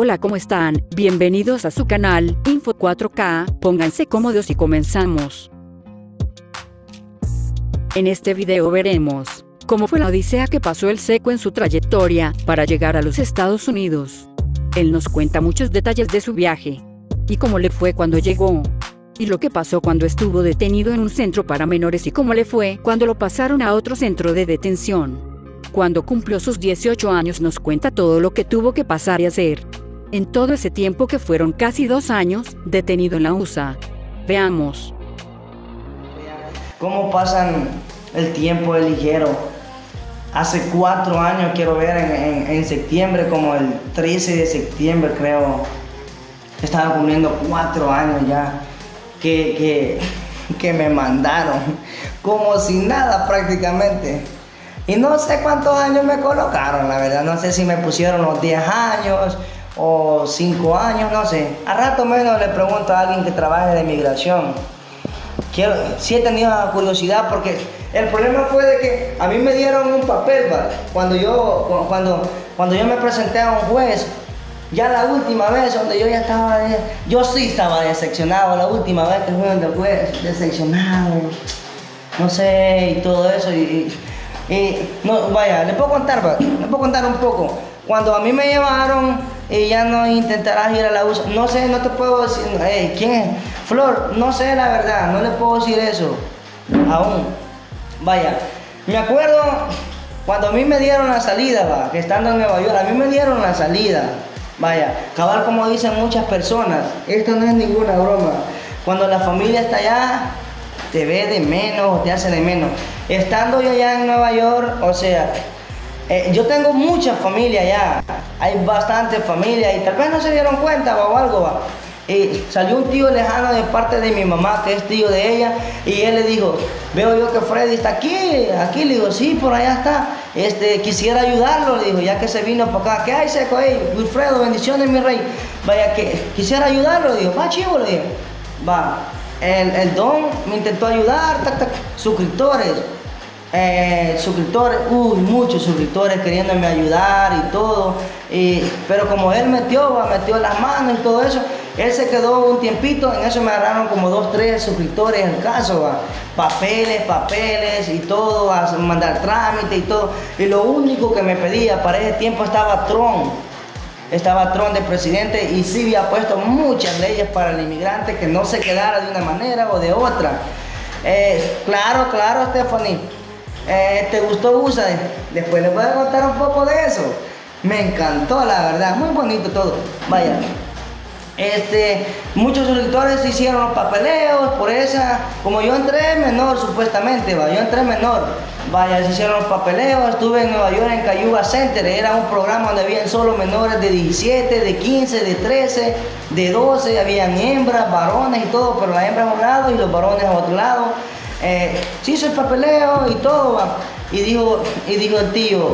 Hola, ¿cómo están? Bienvenidos a su canal, Info4K, pónganse cómodos y comenzamos. En este video veremos cómo fue la odisea que pasó el Seco en su trayectoria para llegar a los Estados Unidos. Él nos cuenta muchos detalles de su viaje, y cómo le fue cuando llegó, y lo que pasó cuando estuvo detenido en un centro para menores y cómo le fue cuando lo pasaron a otro centro de detención. Cuando cumplió sus 18 años nos cuenta todo lo que tuvo que pasar y hacer en todo ese tiempo que fueron casi 2 años detenido en la USA. Veamos. ¿Cómo pasan el tiempo de ligero? Hace 4 años, quiero ver, en septiembre, como el 13 de septiembre creo, estaba cumpliendo 4 años ya que me mandaron, como si nada prácticamente. Y no sé cuántos años me colocaron, la verdad, no sé si me pusieron los 10 años o 5 años, no sé. A rato menos le pregunto a alguien que trabaje de migración. Sí he tenido curiosidad porque el problema fue de que a mí me dieron un papel, ¿vale? Cuando yo me presenté a un juez, ya la última vez donde yo ya estaba, yo sí estaba decepcionado, la última vez que fue donde el juez, decepcionado, no sé, y todo eso. No, vaya, les puedo contar un poco. Cuando a mí me llevaron y ya no intentarás ir a la USA, no sé, no te puedo decir, ¿quién es? Flor, no sé la verdad, no le puedo decir eso, aún. Vaya, me acuerdo cuando a mí me dieron la salida, va, que estando en Nueva York, a mí me dieron la salida, vaya, cabal como dicen muchas personas, esto no es ninguna broma, cuando la familia está allá, te ve de menos, te hace de menos. Estando yo allá en Nueva York, o sea, yo tengo mucha familia allá, hay bastante familia y tal vez no se dieron cuenta o algo. Salió un tío lejano de parte de mi mamá, que es tío de ella, y él le dijo, veo yo que Freddy está aquí, le digo, sí, por allá está, quisiera ayudarlo, le digo, ya que se vino para acá, ¿qué hay, Seco? Wilfredo, bendiciones, mi rey, vaya, que quisiera ayudarlo, le digo, va, chivo, le digo, va. El don me intentó ayudar, suscriptores, muchos suscriptores queriéndome ayudar y todo, pero como él metió las manos y todo eso, él se quedó un tiempito, en eso me agarraron como 2, 3 suscriptores en el caso, va. Papeles y todo, a mandar trámite y todo, y lo único que me pedía para ese tiempo estaba Trump de presidente y sí había puesto muchas leyes para el inmigrante que no se quedara de una manera o de otra. Claro, Stephanie, ¿te gustó USA? Después les voy a contar un poco de eso. Me encantó, la verdad, muy bonito todo. Vaya, muchos suscriptores hicieron los papeleos por esa, como yo entré menor supuestamente, ¿va? Vaya, se hicieron los papeleos, estuve en Nueva York en Cayuga Center, era un programa donde habían solo menores de 17, de 15, de 13, de 12, habían hembras, varones y todo, pero las hembras a un lado y los varones a otro lado. Se hizo el papeleo y todo, ¿va? Y dijo el tío,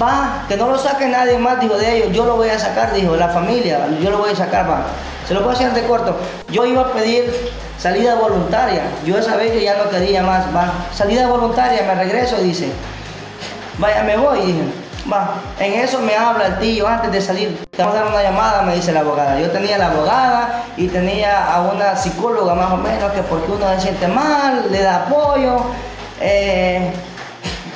va, que no lo saque nadie más, dijo, de ellos, yo lo voy a sacar, dijo, la familia, yo lo voy a sacar, va. Se lo voy a hacer de corto. Yo iba a pedir salida voluntaria, yo esa vez que ya no quería más, va. Salida voluntaria, me regreso, dice. Vaya, me voy, dije, va. En eso me habla el tío, antes de salir, te vamos a dar una llamada, me dice la abogada. Yo tenía la abogada y tenía a una psicóloga más o menos, que porque uno se siente mal, le da apoyo,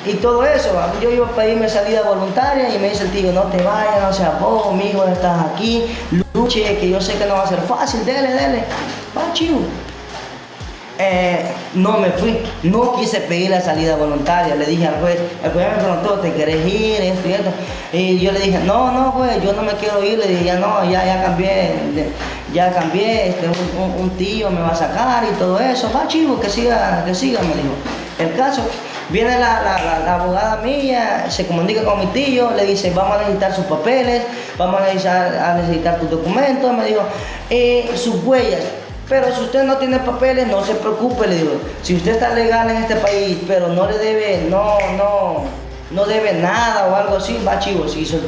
y todo eso. Yo iba a pedirme salida voluntaria y me dice el tío, no te vayas, no seas vos, mi hijo, estás aquí, luche, que yo sé que no va a ser fácil, dele, va, chivo. No me fui, no quise pedir la salida voluntaria, le dije al juez, me preguntó, ¿te querés ir? Esto. Y yo le dije, no juez, yo no me quiero ir, le dije, ya cambié, un tío me va a sacar y todo eso, va, chivo, que siga, me dijo. El caso, viene la abogada mía, se comunica con mi tío, le dice, vamos a necesitar sus papeles, vamos a necesitar tus documentos, me dijo, sus huellas, pero si usted no tiene papeles, no se preocupe, le digo, si usted está legal en este país, pero no le debe, no debe nada o algo así, va, chivo, se hizo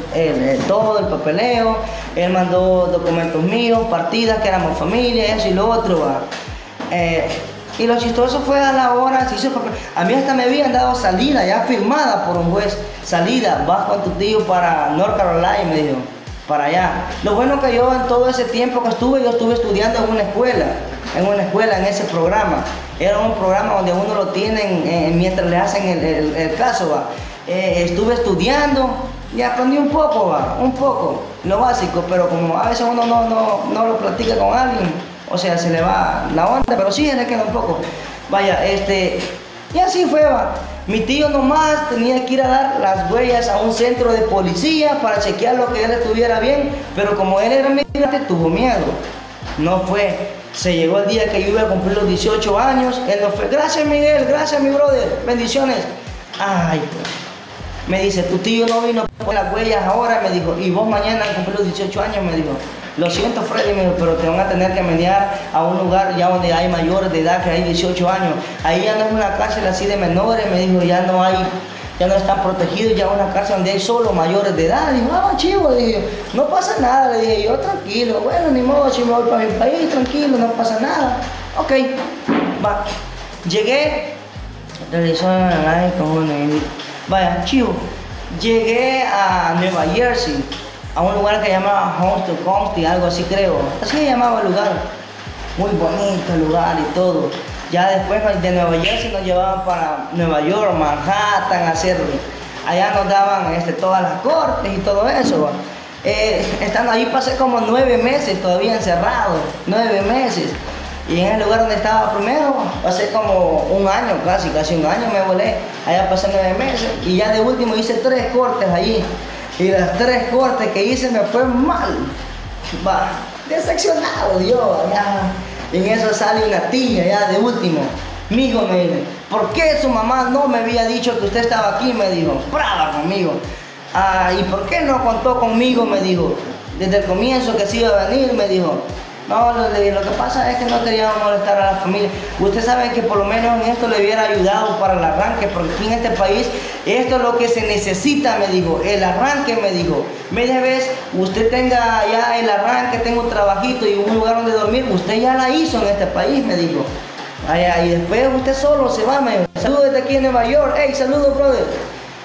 todo el papeleo, él mandó documentos míos, partidas, que éramos familia, eso y lo otro, va. Y lo chistoso fue a la hora, se hizo papel. A mí hasta me habían dado salida, ya firmada por un juez. Salida, vas con tu tío para North Carolina, me dijo. para allá. Lo bueno que yo en todo ese tiempo que estuve, yo estuve estudiando en una escuela, en ese programa. Era un programa donde uno lo tienen mientras le hacen el caso, va. Estuve estudiando y aprendí un poco, va, lo básico, pero como a veces uno no lo platica con alguien, o sea, se le va la onda, pero sí, le queda un poco. Vaya, y así fue, va. Mi tío nomás tenía que ir a dar las huellas a un centro de policía para chequear lo que él estuviera bien, pero como él era migrante, tuvo miedo. No fue. Se llegó el día que yo iba a cumplir los 18 años, él no fue. Gracias, Miguel, gracias, mi brother, bendiciones. Ay, pues. Me dice, tu tío no vino a poner las huellas ahora, me dijo, y vos mañana cumplís los 18 años, me dijo. Lo siento, Freddy, me dijo, pero te van a tener que menear a un lugar ya donde hay mayores de edad, que hay 18 años. Ahí ya no es una cárcel así de menores, me dijo, ya no hay, ya no están protegidos, ya es una cárcel donde hay solo mayores de edad. Dijo, ah, chivo, le dije, no pasa nada, le dije, yo tranquilo, bueno, ni modo, si me voy para mi país, tranquilo, no pasa nada. Ok, va. Llegué, regresó en la cojones. Vaya, chivo, llegué a Nueva Jersey, a un lugar que llamaba Homestead County, algo así creo, así se llamaba el lugar, muy bonito el lugar y todo. Ya después de Nueva Jersey nos llevaban para Nueva York, Manhattan, a hacer, allá nos daban todas las cortes y todo eso. Estando ahí pasé como 9 meses todavía encerrado, 9 meses. Y en el lugar donde estaba primero, pasé como un año, casi un año me volé. Allá pasé 9 meses y ya de último hice 3 cortes allí. Y las 3 cortes que hice me fue mal. Va, decepcionado yo. Allá. En eso sale una tía ya de último. Mijo, me dijo, ¿por qué su mamá no me había dicho que usted estaba aquí? Me dijo, brava conmigo. Ah, ¿y por qué no contó conmigo? Me dijo, desde el comienzo que sí iba a venir, me dijo. No, le dije, lo que pasa es que no queríamos molestar a la familia. Usted sabe que por lo menos en esto le hubiera ayudado para el arranque, porque aquí en este país esto es lo que se necesita, me dijo, el arranque, me dijo. Media vez usted tenga ya el arranque, tenga un trabajito y un lugar donde dormir, usted ya la hizo en este país, me dijo. Allá, y después usted solo se va, me dijo. Saludos desde aquí en Nueva York, hey, saludos, brother.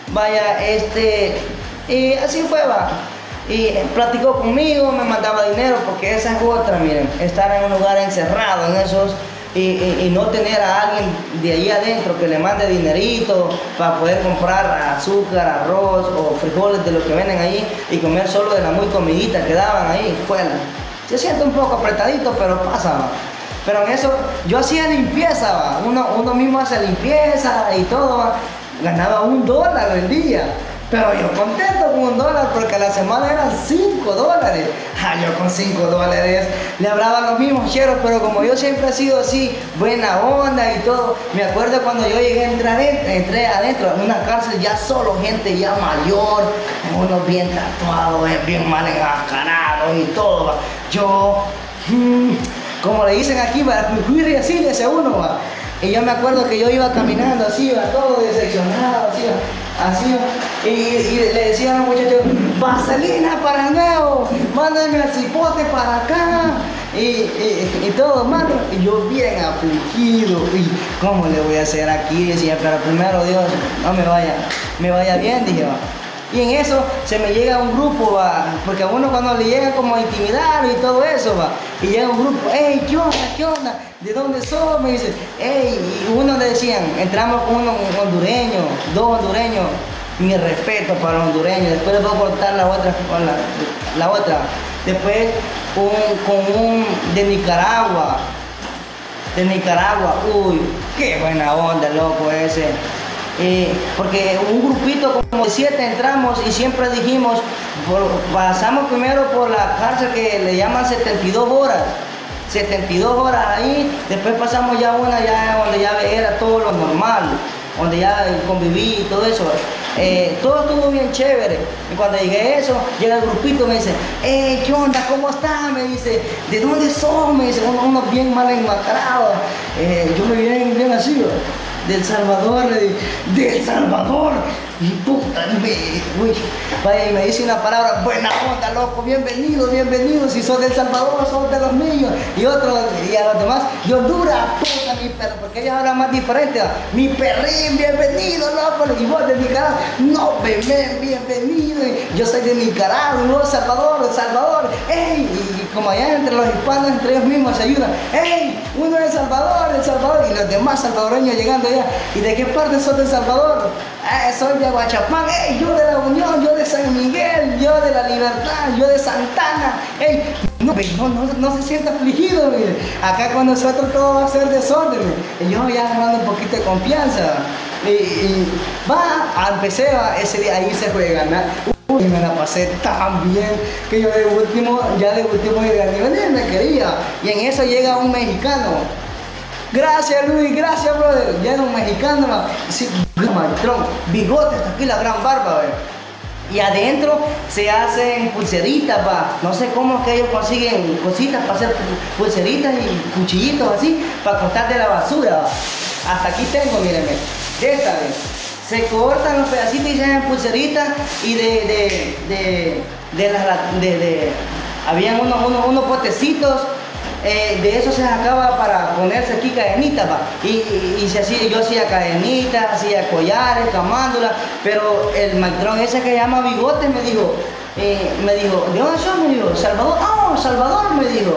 Vaya, y así fue, va. Y platicó conmigo, me mandaba dinero, porque esa es otra, miren, estar en un lugar encerrado en esos y no tener a alguien de ahí adentro que le mande dinerito para poder comprar azúcar, arroz o frijoles de lo que venden ahí y comer solo de la muy comidita que daban ahí. Bueno, se siente un poco apretadito, pero pasa, ¿va? Pero en eso yo hacía limpieza, ¿va? Uno mismo hace limpieza y todo, ¿va? Ganaba $1 el día. Pero yo contento con $1 porque a la semana eran $5. Ah, yo con $5 le hablaba a los mismos cheros, pero como yo siempre he sido así, buena onda y todo. Me acuerdo cuando yo llegué a entré adentro en una cárcel ya solo, gente ya mayor, unos bien tatuados, bien mal enmascarados y todo. Yo, como le dicen aquí, para y así de ese uno, va. Y yo me acuerdo que yo iba caminando así, va, todo decepcionado, así, va, así, va. Y le decía a los muchachos, vaselina para nuevo, mándame al cipote para acá, y todo, mano. Y yo bien afligido, y ¿cómo le voy a hacer aquí? Decía, pero primero Dios, no me vaya bien, dije, va. Y en eso se me llega un grupo, va, porque a uno cuando le llega como a intimidar y todo eso, va, y llega un grupo, hey, ¿qué onda? ¿Qué onda? ¿De dónde sos? Me dice, hey, y uno le decían, entramos con uno hondureño, 2 hondureños, mi respeto para los hondureños, después les voy a cortar la otra, después con un de Nicaragua, uy, qué buena onda, loco ese. Porque un grupito como 7 entramos y siempre dijimos, pasamos primero por la cárcel que le llaman 72 horas ahí, después pasamos ya una ya donde ya era todo lo normal, donde ya conviví y todo eso. Todo estuvo bien chévere. Y cuando llegué a eso, llega el grupito y me dice, hey, ¿qué onda? ¿Cómo estás? Me dice, ¿de dónde sos? Me dice, uno bien mal enmascarado. Yo me vi bien así, ¿verdad? Del Salvador, le dije, ¡del Salvador! Y puta, güey, vaya y me dice una palabra, buena onda, loco, bienvenido, bienvenido, si sos de El Salvador, sos de los míos. Y otros, y a los demás, y Honduras, puta, mi perro, porque ellos hablan más diferente. Mi perrín, bienvenido, loco, y vos de Nicaragua, no, bebé, bienvenido, y yo soy de Nicaragua, y vos, Salvador, El Salvador, ey, y como allá entre los hispanos, entre ellos mismos se ayudan, ey, uno es Salvador, El Salvador, y los demás salvadoreños llegando allá, ¿y de qué parte sos de El Salvador? Soy de Guachapán, hey, yo de La Unión, yo de San Miguel, yo de La Libertad, yo de Santana, hey, no se sienta afligido, mire. Acá con nosotros todo va a ser desorden, mire. Yo ya agarrando un poquito de confianza, y empecé ese día, ahí se juega, ¿no? Y me la pasé tan bien que yo de último me quería, y en eso llega un mexicano. Gracias, Luis, gracias, brother. Ya era un mexicano, sí, bigote, hasta aquí la gran barba, y adentro se hacen pulseritas, no sé cómo que ellos consiguen cositas para hacer pulseritas y cuchillitos así, para cortar de la basura. Hasta aquí tengo, mírenme, de esta vez. Se cortan los pedacitos y se hacen pulseritas y habían unos potecitos. De eso se sacaba para ponerse aquí cadenitas, yo hacía cadenitas, hacía collares, camándulas, pero el matrón ese que llama Bigote me dijo, ¿de dónde sos? Me dijo, Salvador, Salvador, me dijo,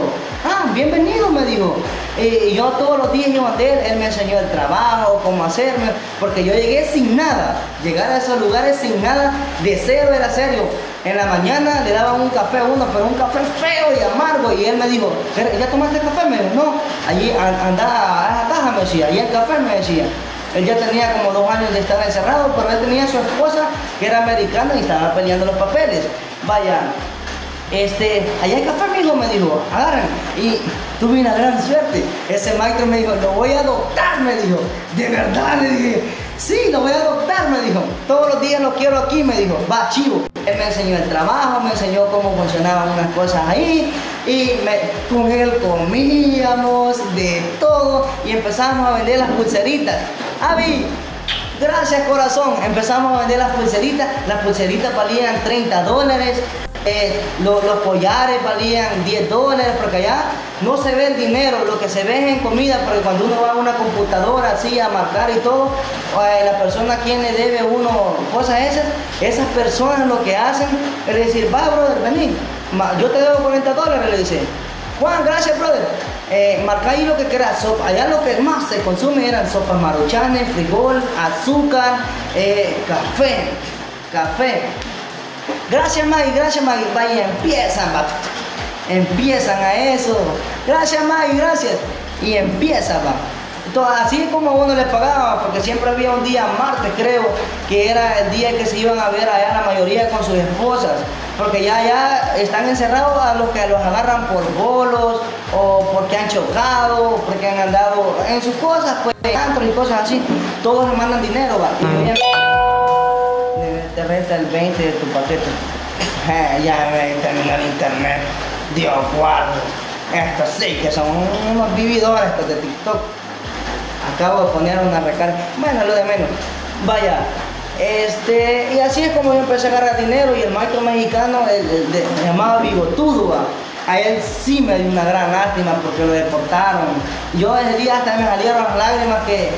bienvenido, me dijo. Y yo todos los días iba a él, él me enseñó el trabajo, cómo hacerme, porque yo llegué sin nada, llegar a esos lugares sin nada, de cero era serio. En la mañana le daban un café a uno, pero un café feo y amargo, y él me dijo, ¿ya tomaste el café? Me dijo, no, allí andaba, ataja, me decía, y el café me decía. Él ya tenía como 2 años de estar encerrado, pero él tenía a su esposa, que era americana, y estaba peleando los papeles. Vaya, allá hay café, amigo, me dijo, agarren, y tuve una gran suerte. Ese maestro me dijo, lo voy a adoptar, me dijo, de verdad, le dije, sí, lo voy a adoptar, me dijo, todos los días lo quiero aquí, me dijo, va, chivo. Él me enseñó el trabajo, me enseñó cómo funcionaban unas cosas ahí, y con él comíamos de todo y empezamos a vender las pulseritas. Abi, gracias corazón, empezamos a vender las pulseritas valían $30, los collares valían $10, porque allá no se ve el dinero, lo que se ve es en comida, porque cuando uno va a una computadora así a marcar y todo, la persona a quien le debe uno cosas esas personas lo que hacen es decir, va brother, vení, yo te debo $40, le dice, Juan, gracias brother, marca ahí lo que quieras, sopa. Allá lo que más se consume eran sopas maruchanes, frijol, azúcar, café. Gracias Maggie, vaya, empiezan a eso, gracias Maggie, gracias, y empieza, Entonces, así como uno le pagaba, porque siempre había un día martes, creo, que era el día que se iban a ver allá la mayoría con sus esposas, porque ya están encerrados a los que los agarran por bolos, o porque han chocado, porque han andado en sus cosas, pues, antros y cosas así, todos le mandan dinero, Te resta el 20 de tu paquete. Ya me terminó el internet. Dios guardo. Estos sí que son unos vividores estos de TikTok. Acabo de poner una recarga. Bueno, lo de menos. Vaya. Y así es como yo empecé a agarrar dinero, y el maestro mexicano, el llamado Bigotudo, a él sí me dio una gran lástima porque lo deportaron. Yo ese día hasta me salieron las lágrimas que...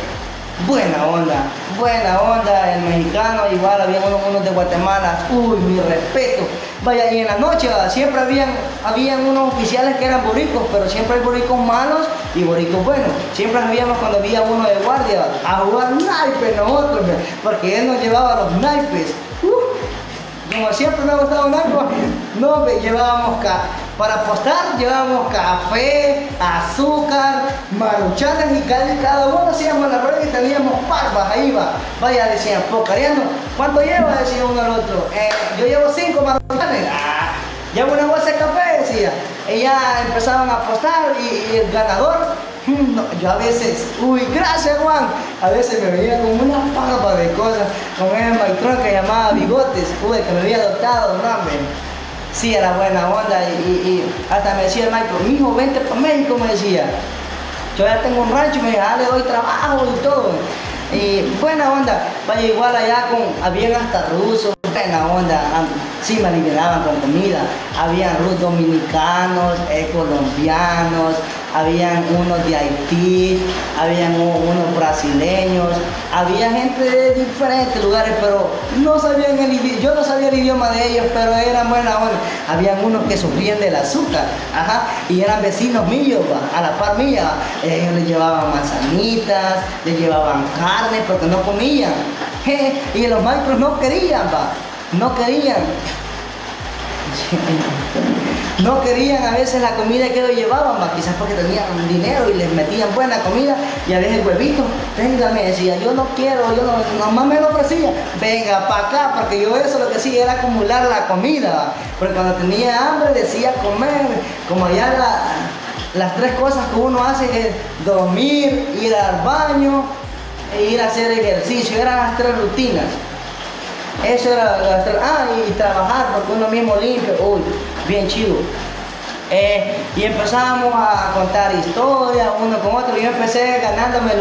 Buena onda, el mexicano, igual había unos de Guatemala, uy, mi respeto. Vaya, y en la noche siempre habían unos oficiales que eran boricos, pero siempre hay boricos malos y boricos buenos. Siempre sabíamos cuando había uno de guardia a jugar naipes nosotros, porque él nos llevaba los naipes. Como siempre me ha gustado llevábamos para apostar, llevábamos café, azúcar, maruchanas, y cada uno hacíamos la rueda y teníamos parvas, ahí va. Vaya, decían, pocariano, ¿cuánto lleva? Decía uno al otro. Yo llevo 5 maruchanes. Llevo una bolsa de café, decía. Y ya empezaban a apostar y el ganador... No, yo a veces, gracias Juan, a veces me veía como una papa de cosas, con ese maestro que llamaba Bigotes, que me había adoptado, sí era buena onda, y hasta me decía el maestro, mijo, vente para México, me decía, yo ya tengo un rancho, me decía, le doy trabajo y todo, y buena onda. Vaya, igual allá habían hasta rusos en la onda, sí me liberaban con comida. Habían rusos dominicanos, colombianos, habían unos de Haití, habían unos brasileños, había gente de diferentes lugares, pero no sabían el idioma, yo no sabía el idioma de ellos, pero eran buena onda. Habían unos que sufrían del azúcar, ajá, y eran vecinos míos, a la par mía. Ellos les llevaban manzanitas, les llevaban carne porque no comían. Y los maestros no querían, no querían. No querían a veces la comida que ellos llevaban, quizás porque tenían dinero y les metían buena comida, y a veces el huevito, venga, me decía, yo no quiero, yo no, nomás me lo ofrecía, venga para acá, porque yo eso lo que sí era acumular la comida, porque cuando tenía hambre decía comer, como allá las tres cosas que uno hace es dormir, ir al baño e ir a hacer ejercicio, eran las tres rutinas. Eso era gastar, y trabajar porque uno mismo limpia, uy, bien chido. Y empezamos a contar historias uno con otro. Yo empecé ganándome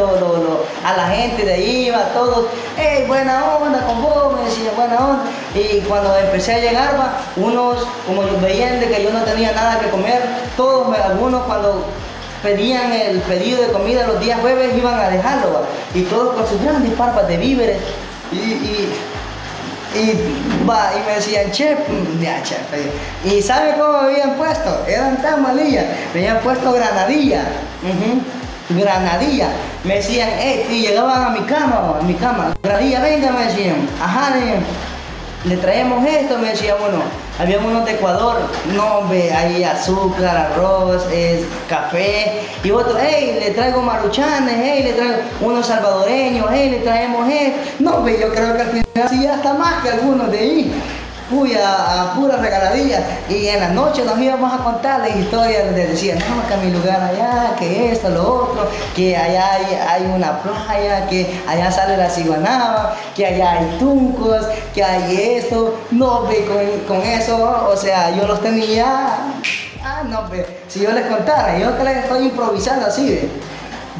a la gente de ahí, a todos, hey, buena onda con vos, me decía, buena onda. Y cuando empecé a llegar, unos, como yo veían de que yo no tenía nada que comer, todos, algunos cuando pedían el pedido de comida los días jueves iban a dejarlo, y todos con sus grandes parpas de víveres. Y me decían, chef, ya, chef. ¿Y sabe cómo me habían puesto? Eran tan malillas. Me habían puesto granadilla. Granadilla. Me decían, y llegaban a mi cama, Granadilla, venga, me decían. Ajá, le traemos esto, me decía uno. Había unos de Ecuador, no, ve, ahí azúcar, arroz, café. Y otro, hey, le traigo maruchanes, hey, le traigo unos salvadoreños, hey, le traemos esto. No, ve, yo creo que al final sí hasta más que algunos de ahí. Uy, a puras regaladillas. Y en la noche nos íbamos a contar las historias. Les decían, no, que a mi lugar allá, que esto, lo otro, que allá hay una playa, que allá sale la ciguanaba, que allá hay tuncos, que hay esto. No, ve, con eso, o sea, yo los tenía. No, ve, si yo les contara, yo que les estoy improvisando así, ve.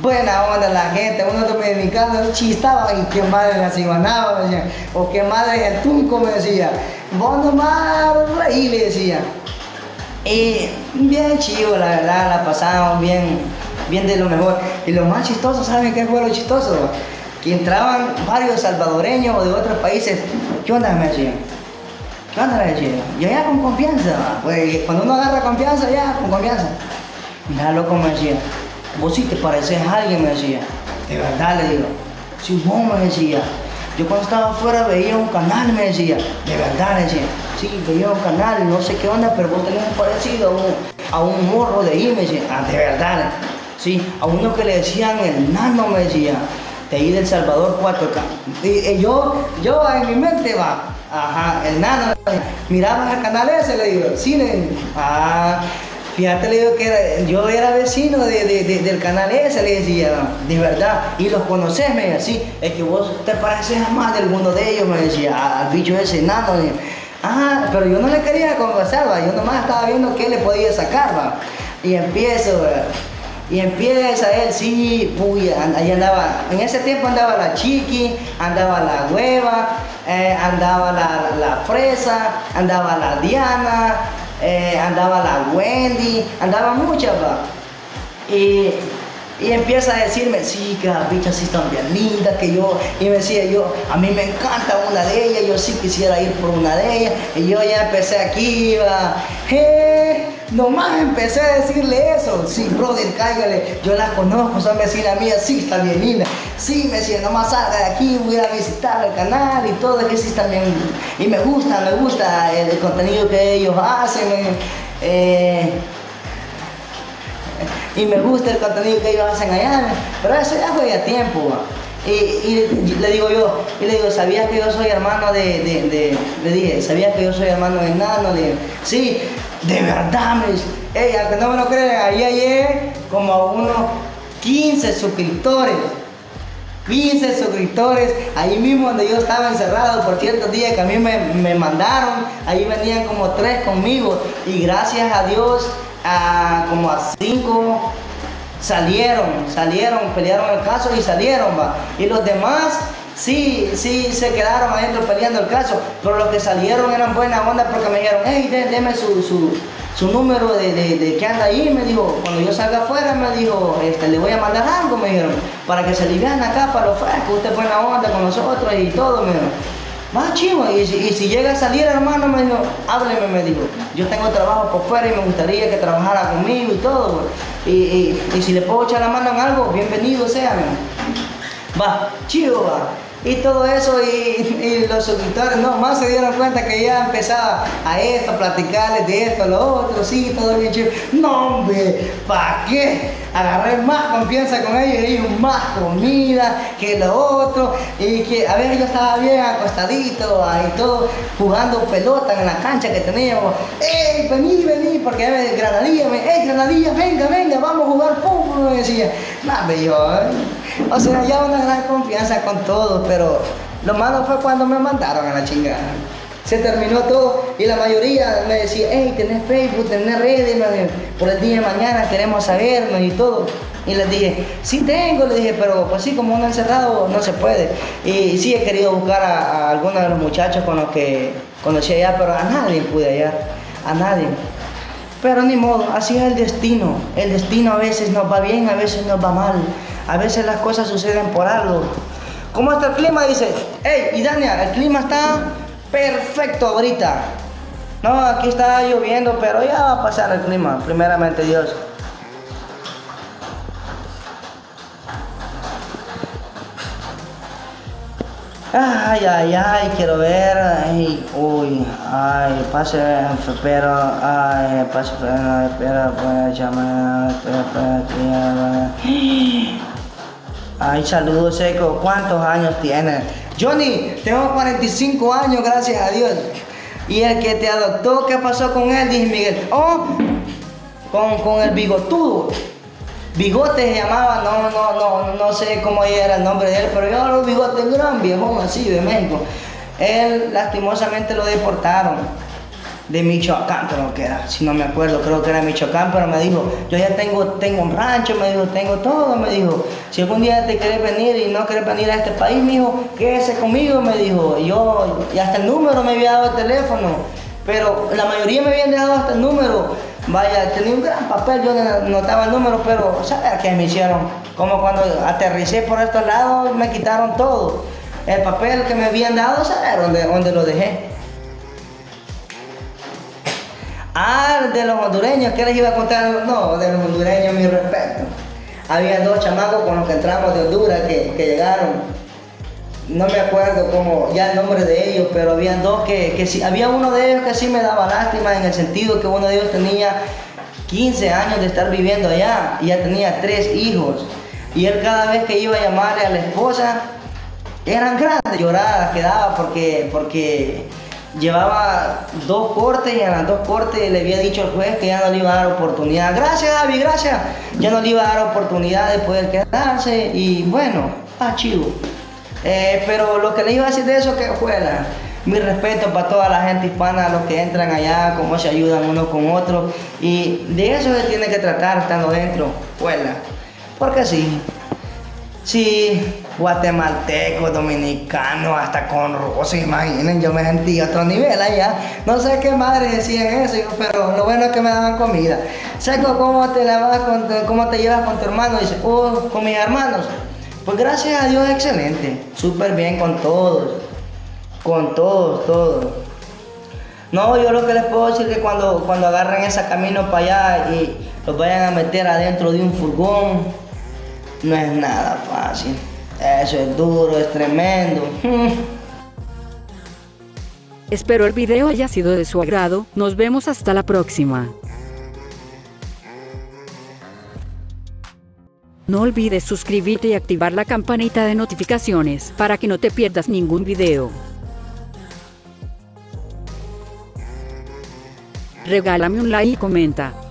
Buena onda la gente, uno dominicano chistaba, y qué madre la ciguanaba, me decían, o qué madre el tunco, me decía, vos nomás, y le decía. Y bien chido, la verdad, la pasábamos bien, bien de lo mejor. Y lo más chistoso, ¿saben qué fue lo chistoso? Que entraban varios salvadoreños o de otros países, ¿qué onda, me decían? ¿Qué onda, me decían? Yo ya con confianza, pues cuando uno agarra confianza, ya con confianza. Mira, loco, me decía, vos sí te pareces a alguien, me decía. De verdad, le digo. Sí, vos, me decía. Yo cuando estaba afuera veía un canal, me decía. De verdad, le decía. Sí, veía un canal, no sé qué onda, pero vos tenés un parecido a un morro de ahí, me decía. De verdad. Sí, a uno que le decían el Nano, me decía. De ahí del Salvador 4K. Y yo en mi mente va. Ajá, el Nano. Mirabas el canal ese, le digo. Sí, le digo. Fíjate, le digo que yo era vecino del canal ese, le decía, de verdad, y los conocés, me decía, sí, es que vos te pareces a más de alguno de ellos, me decía, al bicho ese Nano. Pero yo no le quería conversar, yo nomás estaba viendo qué le podía sacar, y empiezo, y empieza él, sí, ahí andaba, en ese tiempo andaba la chiqui, andaba la hueva, andaba la fresa, andaba la Diana, andaba la Wendy, andaba muchas, y empieza a decirme, sí, que las bichas sí están bien lindas, que yo, y me decía yo, a mí me encanta una de ellas, yo sí quisiera ir por una de ellas, y yo ya empecé aquí, nomás empecé a decirle eso, sí, brother, cáigale, yo las conozco, son vecinas mías, sí, está bien linda, sí, me decía, nomás salga de aquí, voy a visitar el canal y todo, que sí está bien, y me gusta el contenido que ellos hacen, y me gusta el contenido que ellos hacen allá, pero eso ya fue a tiempo, y le digo yo, ¿sabías que yo soy hermano le dije, ¿sabías que yo soy hermano de Nano? Le dije, sí, de verdad, me dice, aunque no me lo crean, ahí llegué como a unos 15 suscriptores. 15 suscriptores, ahí mismo donde yo estaba encerrado por ciertos días que a mí me mandaron, ahí venían como 3 conmigo, y gracias a Dios, como a 5 salieron, pelearon el caso y salieron, y los demás Sí, sí, se quedaron adentro peleando el caso, pero los que salieron eran buena onda porque me dijeron, hey, deme su número de que anda ahí, me dijo, cuando yo salga afuera, me dijo, le voy a mandar algo, me dijeron, para que se alivian acá, para los frescos, usted buena onda con nosotros y todo, me dijeron, va chivo, y si llega a salir, hermano, me dijo, hábleme, me dijo, yo tengo trabajo por fuera y me gustaría que trabajara conmigo y todo, y si le puedo echar la mano en algo, bienvenido sea, va, chivo, va. Y todo eso, y los suscriptores nomás se dieron cuenta que ya empezaba a esto, a platicarles de esto, lo otro, sí, todo bien chido. No, hombre, ¿para qué? Agarré más confianza con ellos, y más comida que lo otro, y que a ver, yo estaba bien acostadito, ahí todo, jugando pelota en la cancha que teníamos. ¡Ey, vení! Porque ya me Granadilla, ¡ey, Granadilla, venga, vamos a jugar fútbol! Me decía, no, yo, o sea, ya una gran confianza con todos, pero lo malo fue cuando me mandaron a la chingada. Se terminó todo y la mayoría me decía, hey, tenés Facebook, tenés redes, por el día de mañana queremos sabernos y todo. Y les dije, sí tengo, le dije, pero pues sí, como uno encerrado no se puede. Y sí he querido buscar a algunos de los muchachos con los que conocí allá, pero a nadie pude hallar, a nadie. Pero ni modo, así es el destino a veces nos va bien, a veces nos va mal, a veces las cosas suceden por algo. ¿Cómo está el clima? Dice, hey, y Dania, el clima está perfecto ahorita. No, aquí está lloviendo, pero ya va a pasar el clima, primeramente Dios. Ay, ay, ay, quiero ver, ay, uy, ay, pase, pero, ay, pase, espera, pues, llamar, ay, saludos seco, ¿cuántos años tienes? Johnny, tengo 45 años, gracias a Dios. Y el que te adoptó, ¿qué pasó con él? Dije Miguel, oh, con el bigotudo. Bigote se llamaba, no sé cómo era el nombre de él, pero yo los bigotes gran viejón, así de México. Él lastimosamente lo deportaron de Michoacán, creo que era, si no me acuerdo, creo que era Michoacán, pero me dijo, yo ya tengo un rancho, me dijo, tengo todo, me dijo, si algún día te querés venir y no querés venir a este país, me dijo, quédese conmigo, me dijo, yo, y hasta el número me había dado el teléfono, pero la mayoría me habían dejado hasta el número. Vaya, tenía un gran papel, yo notaba el número, pero ¿sabes qué me hicieron? Como cuando aterricé por estos lados, me quitaron todo. El papel que me habían dado, ¿sabes dónde lo dejé? Ah, de los hondureños, ¿qué les iba a contar? No, de los hondureños, mi respeto. Había dos chamacos con los que entramos de Honduras que llegaron. No me acuerdo como ya el nombre de ellos, pero había dos que sí, había uno de ellos que sí me daba lástima en el sentido que uno de ellos tenía 15 años de estar viviendo allá y ya tenía 3 hijos. Y él cada vez que iba a llamarle a la esposa, eran grandes lloradas que daba porque llevaba 2 cortes y en las 2 cortes le había dicho al juez que ya no le iba a dar oportunidad. Gracias, Abby, gracias. Ya no le iba a dar oportunidad de poder quedarse y bueno, está chido. Pero lo que les iba a decir de eso que juega, mi respeto para toda la gente hispana, los que entran allá, cómo se ayudan uno con otro, y de eso se tiene que tratar estando dentro, juega, porque sí, guatemalteco, dominicano, hasta con rosa, imaginen, yo me sentí a otro nivel allá, no sé qué madre decían eso, pero lo bueno es que me daban comida. Seco, ¿cómo te llevas con tu hermano? Dice, oh, con mis hermanos. Pues gracias a Dios, excelente, súper bien con todos. No, yo lo que les puedo decir es que cuando agarren ese camino para allá y los vayan a meter adentro de un furgón, no es nada fácil, eso es duro, es tremendo. Espero el video haya sido de su agrado, nos vemos hasta la próxima. No olvides suscribirte y activar la campanita de notificaciones para que no te pierdas ningún video. Regálame un like y comenta.